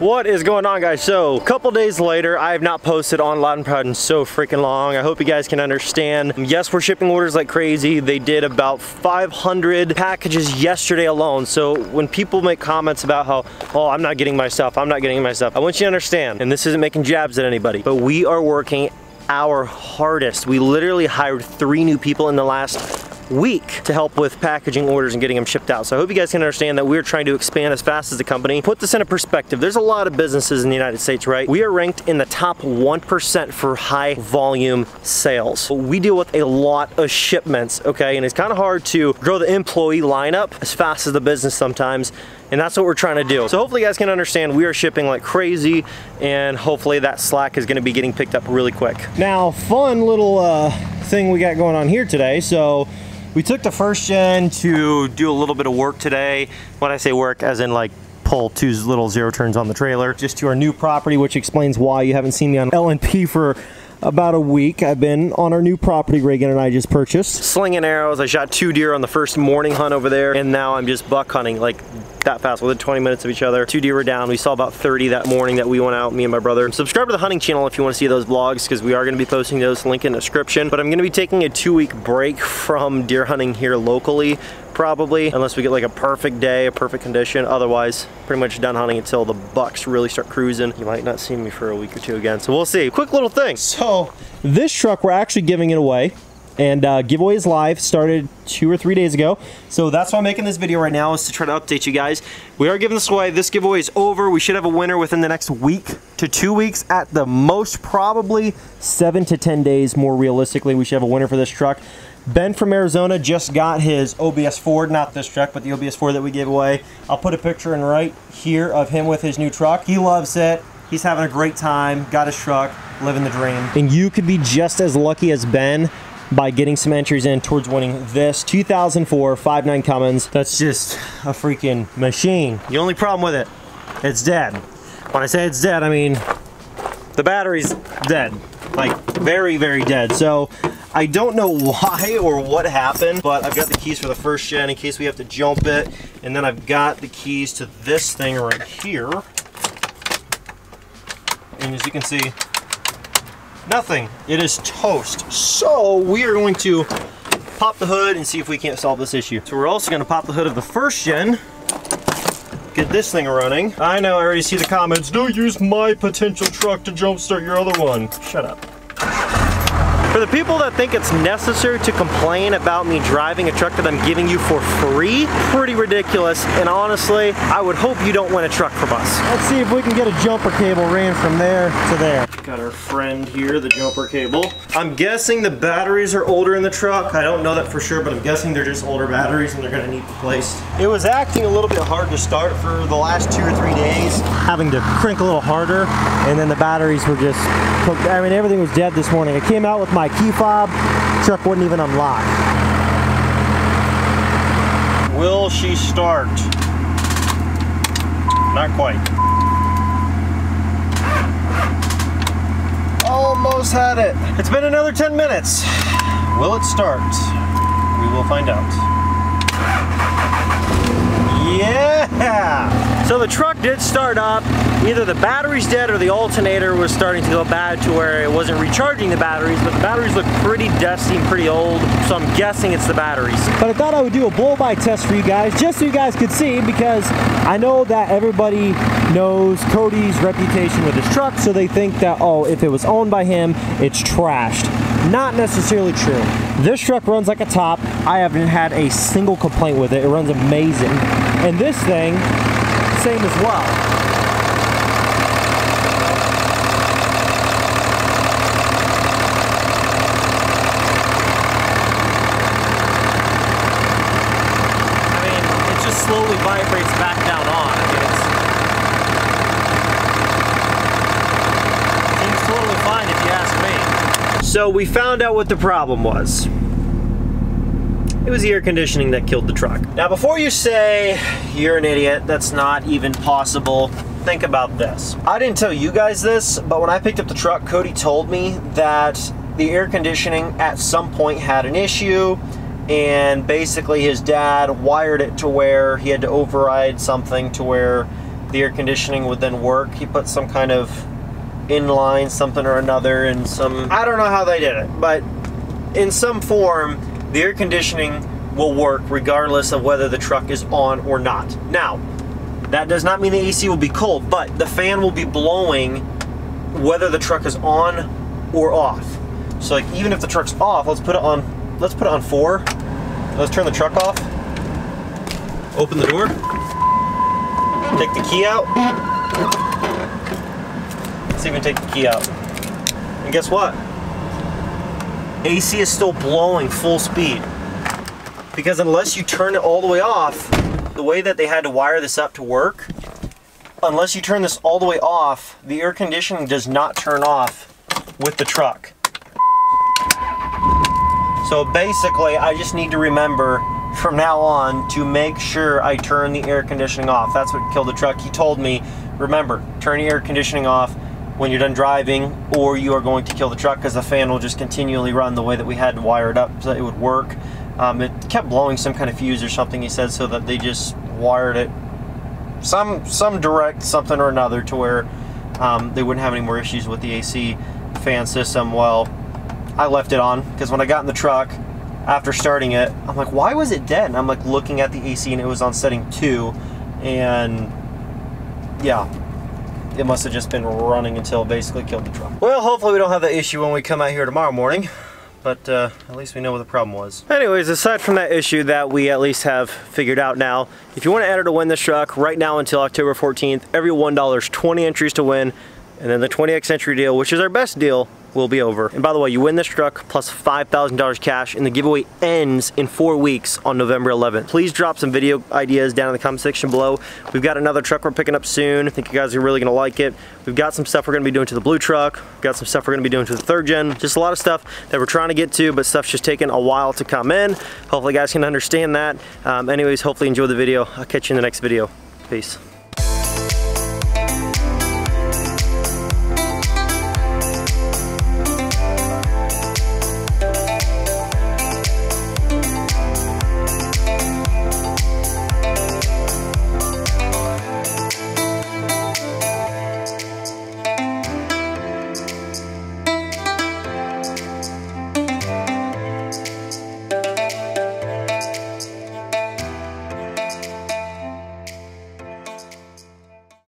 What is going on, guys? So a couple days later, I have not posted on Loud 'N' Proud in so freaking long. I hope you guys can understand. Yes, we're shipping orders like crazy. They did about 500 packages yesterday alone. So when people make comments about how, oh, I'm not getting my stuff, I'm not getting my stuff, I want you to understand, and this isn't making jabs at anybody, but we are working our hardest. We literally hired 3 new people in the last week to help with packaging orders and getting them shipped out. So I hope you guys can understand that we're trying to expand as fast as the company. Put this in a perspective. There's a lot of businesses in the United States, right? We are ranked in the top 1% for high volume sales. We deal with a lot of shipments, okay? And it's kind of hard to grow the employee lineup as fast as the business sometimes. And that's what we're trying to do. So hopefully you guys can understand we are shipping like crazy, and hopefully that slack is gonna be getting picked up really quick. Now, fun little thing we got going on here today. So we took the first gen to do a little bit of work today. When I say work, as in like pull 2 little zero turns on the trailer, just to our new property, which explains why you haven't seen me on L&P for about a week. I've been on our new property Reagan and I just purchased. Slinging arrows. I shot 2 deer on the first morning hunt over there, and now I'm just buck hunting like that fast, within 20 minutes of each other. 2 deer were down. We saw about 30 that morning that we went out, me and my brother. Subscribe to the hunting channel if you want to see those vlogs, because we are going to be posting those, link in the description. But I'm going to be taking a 2-week break from deer hunting here locally, probably, unless we get like a perfect day, a perfect condition. Otherwise, pretty much done hunting until the bucks really start cruising. You might not see me for a week or 2 again, so we'll see. Quick little thing. So this truck, we're actually giving it away, and giveaway is live, started 2 or 3 days ago. So that's why I'm making this video right now, is to try to update you guys. We are giving this away. This giveaway is over. We should have a winner within the next week to 2 weeks at the most, probably 7 to 10 days. More realistically, we should have a winner for this truck. Ben from Arizona just got his OBS Ford, not this truck, but the OBS Ford that we gave away. I'll put a picture in right here of him with his new truck. He loves it. He's having a great time. Got his truck, living the dream. And you could be just as lucky as Ben by getting some entries in towards winning this 2004 5.9 Cummins. That's just a freaking machine. The only problem with it, it's dead. When I say it's dead, I mean the battery's dead, like very, very dead. So I don't know why or what happened, but I've got the keys for the first gen in case we have to jump it. And then I've got the keys to this thing right here. And as you can see, nothing. It is toast. So we are going to pop the hood and see if we can't solve this issue. So we're also going to pop the hood of the first gen, get this thing running. I know, I already see the comments, don't use my potential truck to jumpstart your other one. Shut up. For the people that think it's necessary to complain about me driving a truck that I'm giving you for free, pretty ridiculous. And honestly, I would hope you don't win a truck from us. Let's see if we can get a jumper cable ran from there to there. Got our friend here, the jumper cable. I'm guessing the batteries are older in the truck. I don't know that for sure, but I'm guessing they're just older batteries and they're gonna need replaced. It was acting a little bit hard to start for the last 2 or 3 days, having to crank a little harder. And then the batteries were just, I mean, everything was dead this morning. I came out with my key fob, truck wouldn't even unlock. Will she start? Not quite. Almost had it. It's been another 10 minutes. Will it start? We will find out. Yeah! So the truck did start up. Either the battery's dead or the alternator was starting to go bad to where it wasn't recharging the batteries, but the batteries look pretty dusty and pretty old, so I'm guessing it's the batteries. But I thought I would do a blow-by test for you guys, just so you guys could see, because I know that everybody knows Cody's reputation with his truck, so they think that, oh, if it was owned by him, it's trashed. Not necessarily true. This truck runs like a top. I haven't had a single complaint with it. It runs amazing. And this thing, same as well. Slowly vibrates back down on. I mean, it seems totally fine if you ask me. So we found out what the problem was. It was the air conditioning that killed the truck. Now before you say you're an idiot, that's not even possible, think about this. I didn't tell you guys this, but when I picked up the truck, Cody told me that the air conditioning at some point had an issue, and basically his dad wired it to where he had to override something to where the air conditioning would then work. He put some kind of inline something or another and some, I don't know how they did it, but in some form the air conditioning will work regardless of whether the truck is on or not. Now, that does not mean the AC will be cold, but the fan will be blowing whether the truck is on or off. So like, even if the truck's off, let's put it on 4. Let's turn the truck off. Open the door. Take the key out. Let's even take the key out. And guess what? AC is still blowing full speed. Because unless you turn it all the way off, the way that they had to wire this up to work, unless you turn this all the way off, the air conditioning does not turn off with the truck. So basically, I just need to remember from now on to make sure I turn the air conditioning off. That's what killed the truck. He told me, remember, turn your air conditioning off when you're done driving or you are going to kill the truck, because the fan will just continually run the way that we had to wire it up so that it would work. It kept blowing some kind of fuse or something, he said, so that they just wired it some direct something or another to where they wouldn't have any more issues with the AC fan system. Well, I left it on because when I got in the truck after starting it, I'm like, why was it dead? And I'm like looking at the AC and it was on setting 2, and yeah, it must have just been running until it basically killed the truck. Well, hopefully we don't have that issue when we come out here tomorrow morning. But at least we know what the problem was. Anyways, aside from that issue that we at least have figured out now, if you want to enter to win this truck, right now until October 14th, every $1 is 20 entries to win, and then the 20x entry deal, which is our best deal, will be over. And by the way, you win this truck plus $5,000 cash, and the giveaway ends in 4 weeks on November 11th. Please drop some video ideas down in the comment section below. We've got another truck we're picking up soon. I think you guys are really gonna like it. We've got some stuff we're gonna be doing to the blue truck. We've got some stuff we're gonna be doing to the 3rd gen. Just a lot of stuff that we're trying to get to, but stuff's just taking a while to come in. Hopefully you guys can understand that. Anyways, hopefully you enjoyed the video. I'll catch you in the next video. Peace.